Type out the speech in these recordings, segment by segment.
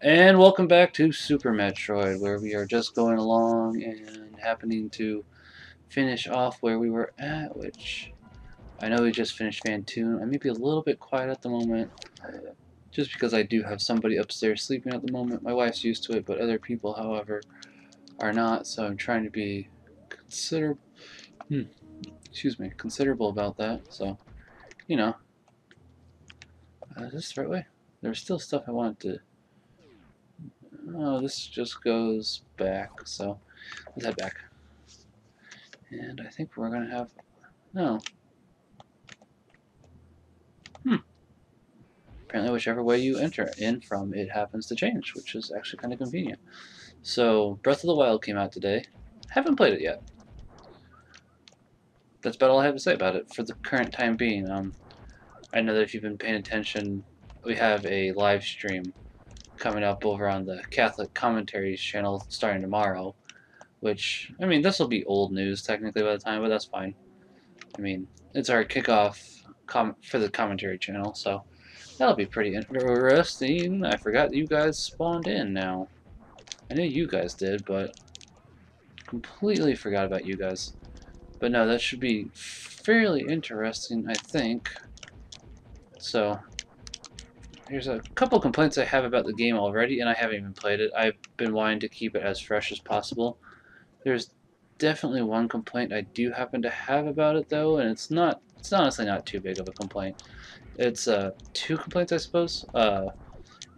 And welcome back to Super Metroid, where we are just going along and happening to finish off where we were at, which I know we just finished Phantoon. I may be a little bit quiet at the moment, just because I do have somebody upstairs sleeping at the moment. My wife's used to it, but other people, however, are not, so I'm trying to be considerable about that, so, you know. Is this the right way? There's still stuff I wanted to... Oh, this just goes back, so let's head back. And I think we're gonna have no. Apparently, whichever way you enter in from, it happens to change, which is actually kind of convenient. So, Breath of the Wild came out today. Haven't played it yet. That's about all I have to say about it for the current time being. I know that if you've been paying attention, we have a live stream coming up over on the Catholic Commentaries channel starting tomorrow, which, I mean, this will be old news technically by the time, but that's fine. I mean, it's our kickoff for the commentary channel, so that'll be pretty interesting. I forgot you guys spawned in now. I knew you guys did, but completely forgot about you guys. But no, that should be fairly interesting, I think. So... Here's a couple complaints I have about the game already, and I haven't even played it. I've been wanting to keep it as fresh as possible. There's definitely one complaint I do happen to have about it, though, and it's honestly not too big of a complaint. It's two complaints, I suppose. And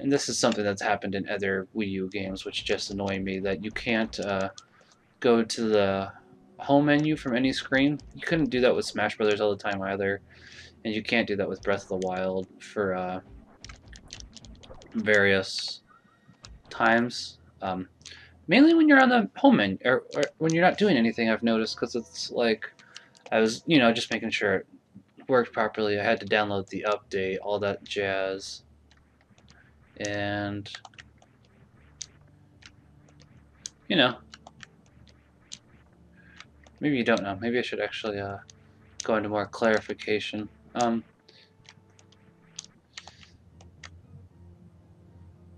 this is something that's happened in other Wii U games, which just annoy me, that you can't go to the home menu from any screen. You couldn't do that with Smash Bros. All the time either, and you can't do that with Breath of the Wild for... various times, mainly when you're on the home menu or when you're not doing anything. I've noticed, because it's like I was, you know, just making sure it worked properly. I had to download the update, all that jazz, and you know, maybe you don't know. Maybe I should actually go into more clarification.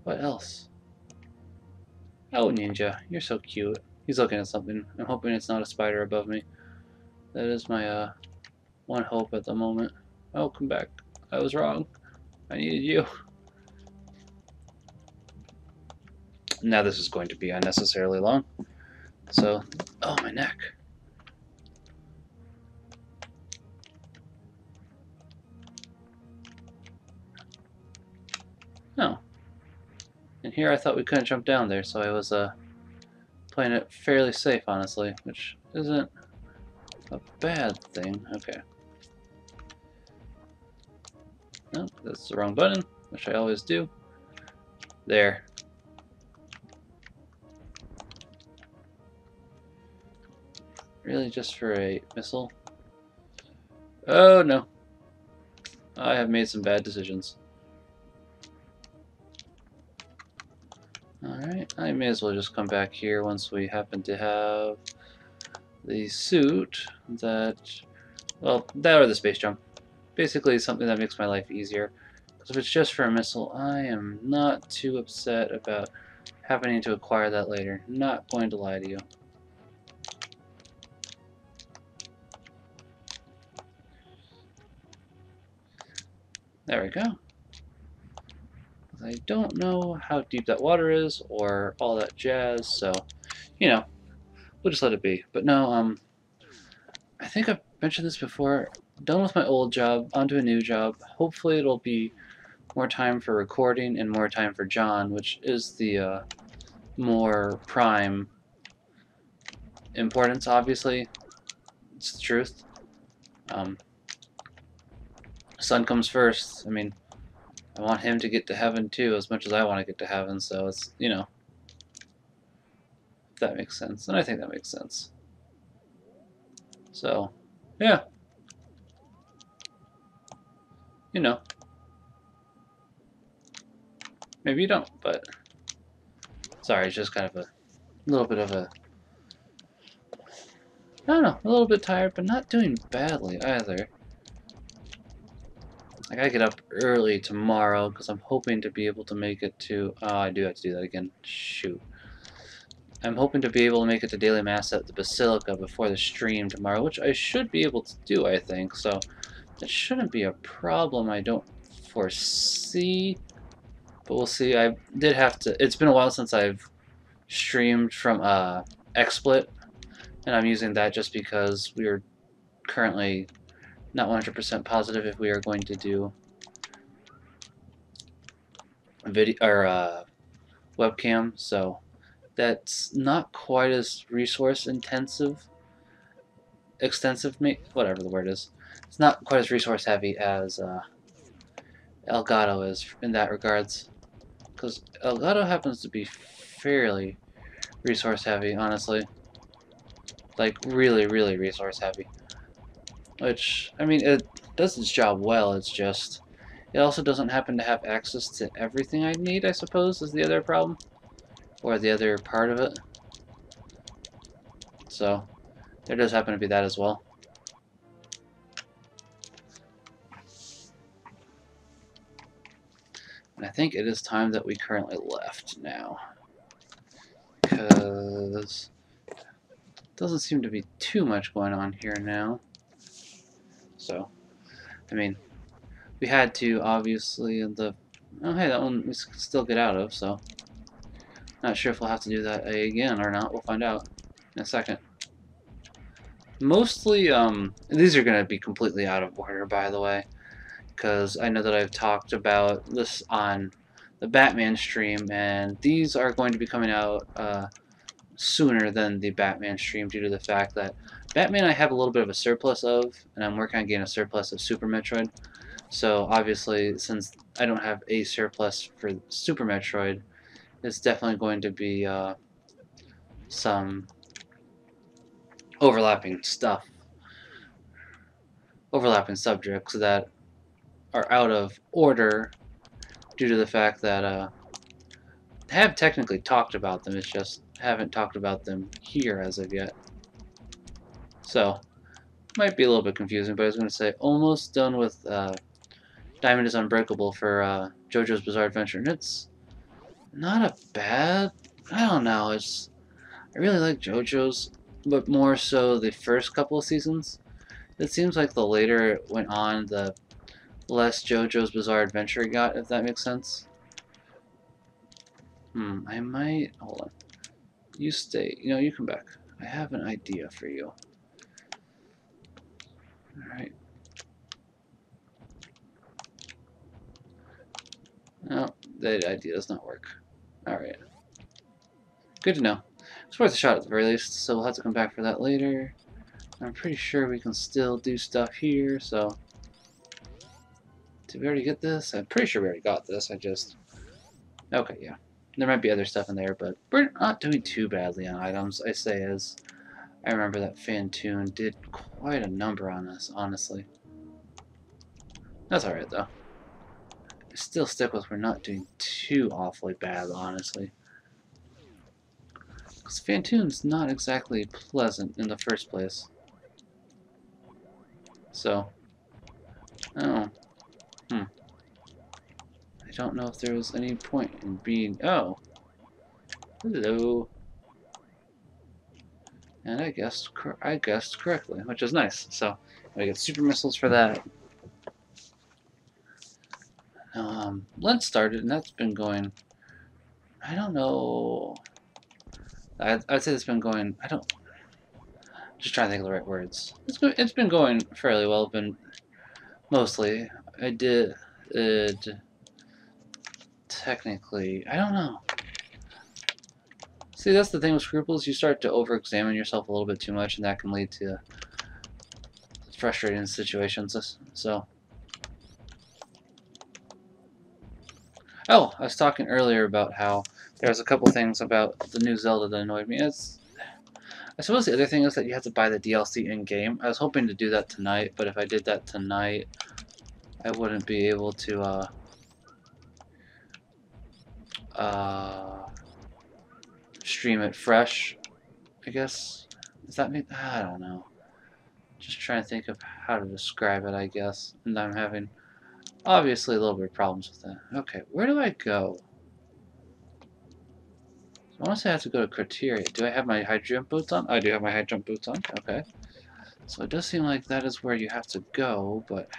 What else? Oh, Ninja, you're so cute. He's looking at something. I'm hoping it's not a spider above me. That is my one hope at the moment. Oh, come back. I was wrong. I needed you. Now this is going to be unnecessarily long. So, oh, my neck. Oh. And here I thought we couldn't jump down there, so I was playing it fairly safe, honestly, which isn't a bad thing. Okay. Nope, that's the wrong button, which I always do. There. Really just for a missile? Oh no. I have made some bad decisions. Alright, I may as well just come back here once we happen to have the suit that, well, that or the space jump. Basically something that makes my life easier. Because if it's just for a missile, I am not too upset about happening to acquire that later. Not going to lie to you. There we go. I don't know how deep that water is or all that jazz, so, you know, we'll just let it be. But no, I think I've mentioned this before. Done with my old job, onto a new job. Hopefully it'll be more time for recording and more time for John, which is the more prime importance, obviously. It's the truth. Son comes first. I mean, I want him to get to heaven too, as much as I want to get to heaven, so it's, you know, if that makes sense. And I think that makes sense. So, yeah. You know. Maybe you don't, but... Sorry, it's just kind of a little bit of a... I don't know, a little bit tired, but not doing badly either. I gotta get up early tomorrow because I'm hoping to be able to make it to... Oh, I do have to do that again. Shoot. I'm hoping to be able to make it to Daily Mass at the Basilica before the stream tomorrow, which I should be able to do, I think. So it shouldn't be a problem, I don't foresee. But we'll see. I did have to... It's been a while since I've streamed from XSplit, and I'm using that just because we are currently not 100% positive if we are going to do video or webcam, so that's not quite as resource intensive, extensive, whatever the word is. It's not quite as resource heavy as Elgato is in that regards, because Elgato happens to be fairly resource heavy, honestly. Like really, really resource heavy. Which, I mean, it does its job well, it's just... It also doesn't happen to have access to everything I need, I suppose, is the other problem. Or the other part of it. So, there does happen to be that as well. And I think it is time that we currently left now. Because... doesn't seem to be too much going on here now. So, I mean, we had to, obviously, oh hey, that one we can still get out of, so. Not sure if we'll have to do that again or not, we'll find out in a second. Mostly, these are going to be completely out of order, by the way, because I know that I've talked about this on the Batman stream, and these are going to be coming out, sooner than the Batman stream due to the fact that Batman I have a little bit of a surplus of, and I'm working on getting a surplus of Super Metroid. So obviously, since I don't have a surplus for Super Metroid, it's definitely going to be some overlapping stuff, overlapping subjects that are out of order due to the fact that I have technically talked about them, it's just haven't talked about them here as of yet. So, might be a little bit confusing, but I was going to say, almost done with Diamond is Unbreakable for JoJo's Bizarre Adventure, and it's not a bad, I don't know, it's, I really like JoJo's, but more so the first couple of seasons. It seems like the later it went on, the less JoJo's Bizarre Adventure it got, if that makes sense. I might, hold on. You stay. You know, you come back. I have an idea for you. Alright. No, that idea does not work. Alright. Good to know. It's worth a shot at the very least, so we'll have to come back for that later. I'm pretty sure we can still do stuff here, so... Did we already get this? I'm pretty sure we already got this, I just... Okay, yeah. There might be other stuff in there, but we're not doing too badly on items, I say, as I remember that Phantoon did quite a number on us, honestly. That's alright, though. I still stick with we're not doing too awfully bad, honestly. Because Phantoon's not exactly pleasant in the first place. So, oh, I don't know if there was any point in being... Oh! Hello! And I guessed correctly, which is nice. So, we get super missiles for that. Lent started, and that's been going... I don't know... I'd say it's been going... I don't... I'm just trying to think of the right words. It's been going fairly well, been... Mostly. I did... Technically, I don't know. See, that's the thing with scruples. You start to over-examine yourself a little bit too much, and that can lead to frustrating situations. So, oh, I was talking earlier about how there was a couple things about the new Zelda that annoyed me. It's, I suppose the other thing is that you have to buy the DLC in-game. I was hoping to do that tonight, but if I did that tonight, I wouldn't be able to... stream it fresh, I guess. Does that mean? I don't know. Just trying to think of how to describe it, I guess. And I'm having Obviously a little bit of problems with that. Okay, where do I go? I want to say I have to go to Crateria. Do I have my high jump boots on? I do have my high jump boots on. Okay. So it does seem like that is where you have to go, but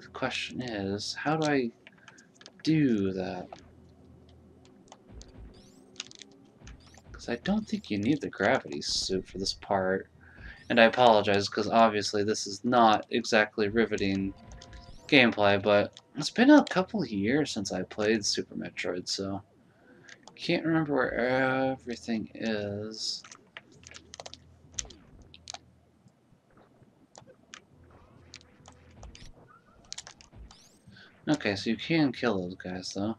the question is, how do I do that? Because I don't think you need the gravity suit for this part. And I apologize, because obviously this is not exactly riveting gameplay, but it's been a couple years since I played Super Metroid, so can't remember where everything is. Okay, so you can kill those guys, though.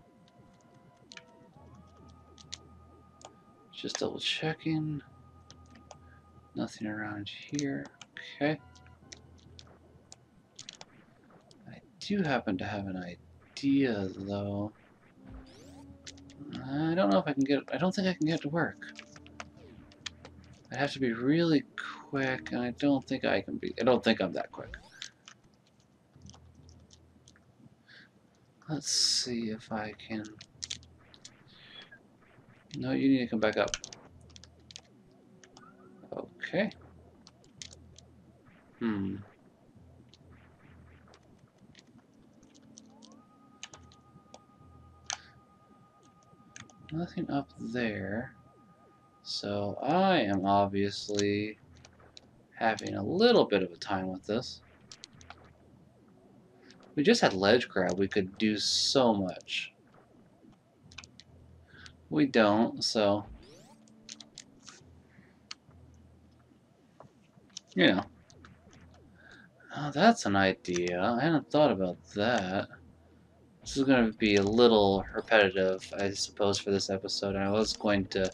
Just double checking. Nothing around here. Okay. I do happen to have an idea, though. I don't know if I can get it. I don't think I can get it to work. I have to be really quick, and I don't think I can be. I don't think I'm that quick. Let's see if I can. No, you need to come back up. Okay. Nothing up there, so I am obviously having a little bit of a time with this. We just had ledge grab, we could do so much. We don't, so you know. Oh, that's an idea. I hadn't thought about that. This is going to be a little repetitive, I suppose, for this episode, and I was going to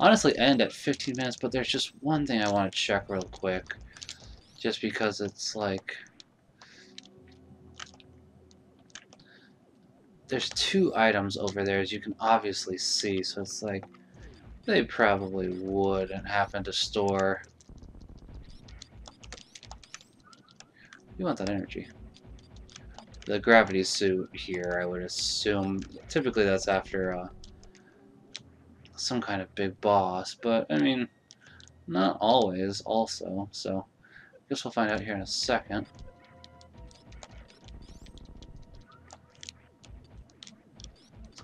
honestly end at 15 minutes, but there's just one thing I want to check real quick, just because it's like, there's two items over there, as you can obviously see, so it's like, they probably wouldn't happen to store. You want that energy. The gravity suit here, I would assume. Typically that's after some kind of big boss, but I mean, not always also, so I guess we'll find out here in a second.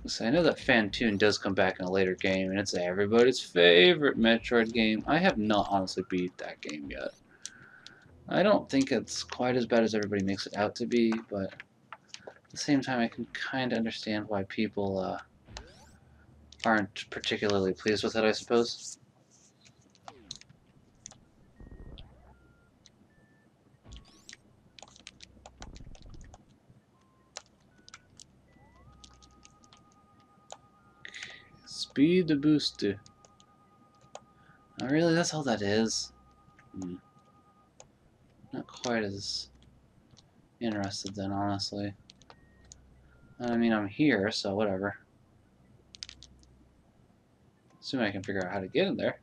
So I know that Phantoon does come back in a later game, and it's everybody's favorite Metroid game. I have not honestly beat that game yet. I don't think it's quite as bad as everybody makes it out to be, but at the same time, I can kind of understand why people aren't particularly pleased with it, I suppose. Speed boost. Oh, really? That's all that is? Not quite as interested then, honestly. I mean, I'm here, so whatever. Assuming I can figure out how to get in there.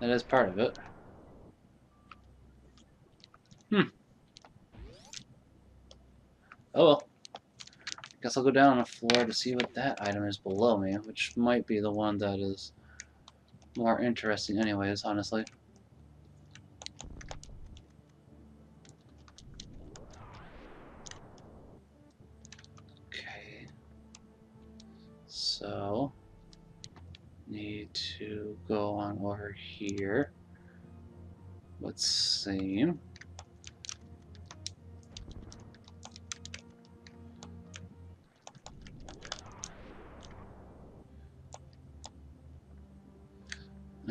That is part of it. Oh well. Guess I'll go down on the floor to see what that item is below me, which might be the one that is more interesting anyways, honestly. So, need to go on over here. Let's see.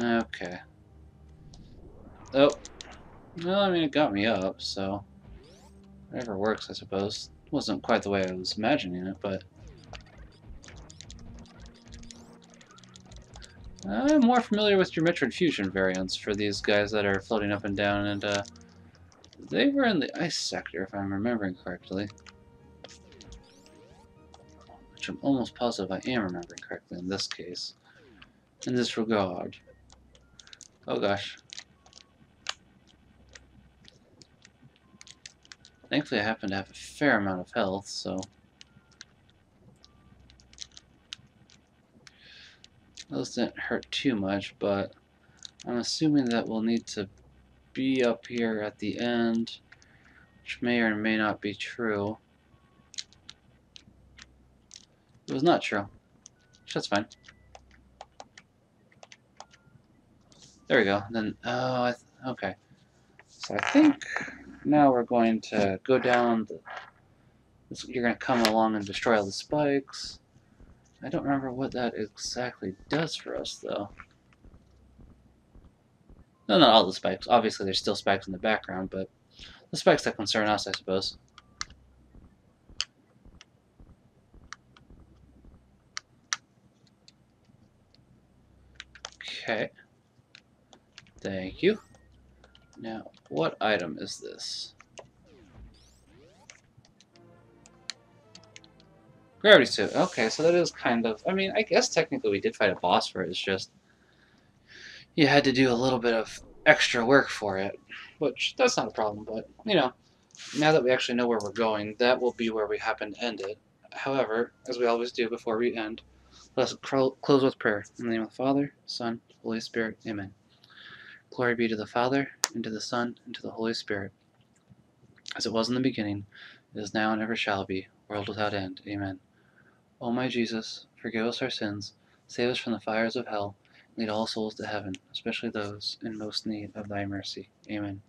Okay. Oh. Well, I mean, it got me up, so whatever works, I suppose. It wasn't quite the way I was imagining it, but I'm more familiar with your Metroid Fusion variants for these guys that are floating up and down, and they were in the ice sector, if I'm remembering correctly. Which I'm almost positive I am remembering correctly in this case. In this regard. Oh gosh. Thankfully I happen to have a fair amount of health, so... those didn't hurt too much, but I'm assuming that we'll need to be up here at the end, which may or may not be true. It was not true. That's fine. There we go. Then, oh, okay. So I think now we're going to go down. You're going to come along and destroy all the spikes. I don't remember what that exactly does for us, though. No, not all the spikes. Obviously, there's still spikes in the background, but the spikes that concern us, I suppose. Okay. Thank you. Now, what item is this? Gravity suit. Okay, so that is kind of... I mean, I guess technically we did fight a boss for it. It's just you had to do a little bit of extra work for it, which that's not a problem. But, you know, now that we actually know where we're going, that will be where we happen to end it. However, as we always do before we end, let us close with prayer. In the name of the Father, Son, Holy Spirit. Amen. Glory be to the Father, and to the Son, and to the Holy Spirit. As it was in the beginning, it is now and ever shall be, world without end. Amen. O my Jesus, forgive us our sins, save us from the fires of hell, and lead all souls to heaven, especially those in most need of thy mercy. Amen.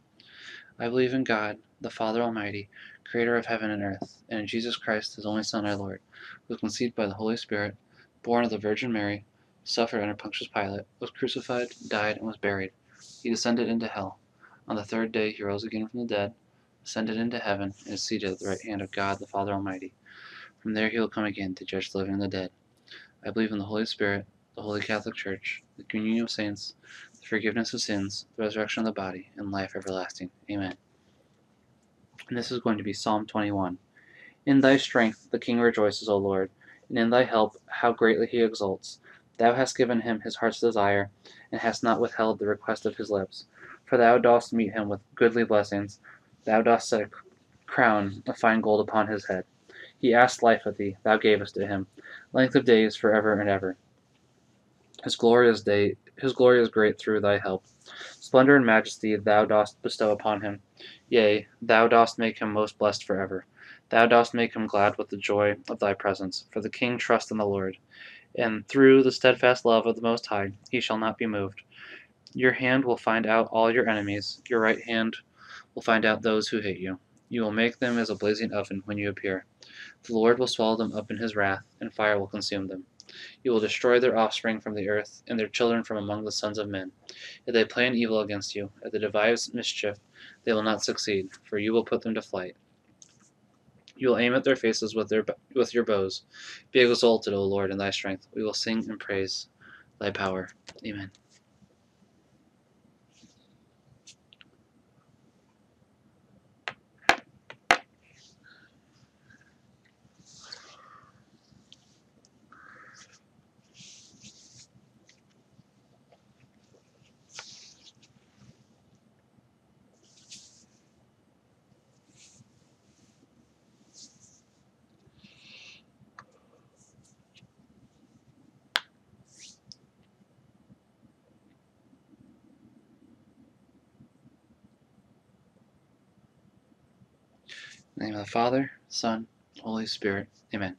I believe in God, the Father Almighty, creator of heaven and earth, and in Jesus Christ, his only Son, our Lord, who was conceived by the Holy Spirit, born of the Virgin Mary, suffered under Pontius Pilate, was crucified, died, and was buried. He descended into hell. On the third day he rose again from the dead, ascended into heaven, and is seated at the right hand of God the Father Almighty. From there he will come again to judge the living and the dead. I believe in the Holy Spirit, the Holy Catholic Church, the communion of saints, the forgiveness of sins, the resurrection of the body, and life everlasting. Amen. And this is going to be Psalm 21. In thy strength the king rejoices, O Lord, and in thy help how greatly he exults. Thou hast given him his heart's desire, and hast not withheld the request of his lips. For thou dost meet him with goodly blessings. Thou dost set a crown of fine gold upon his head. He asked life of thee, thou gavest it him. Length of days forever and ever. His glory is great through thy help. Splendor and majesty thou dost bestow upon him. Yea, thou dost make him most blessed forever. Thou dost make him glad with the joy of thy presence. For the king trusts in the Lord. And through the steadfast love of the Most High he shall not be moved. Your hand will find out all your enemies. Your right hand will find out those who hate you. You will make them as a blazing oven when you appear. The Lord will swallow them up in his wrath, and fire will consume them. You will destroy their offspring from the earth, and their children from among the sons of men. If they plan evil against you, if they devise mischief, they will not succeed, for you will put them to flight. You will aim at their faces with your bows. Be exalted, O Lord, in thy strength. We will sing and praise thy power. Amen. In the name of the Father, Son, Holy Spirit. Amen.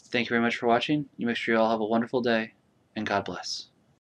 Thank you very much for watching. You make sure you all have a wonderful day, and God bless.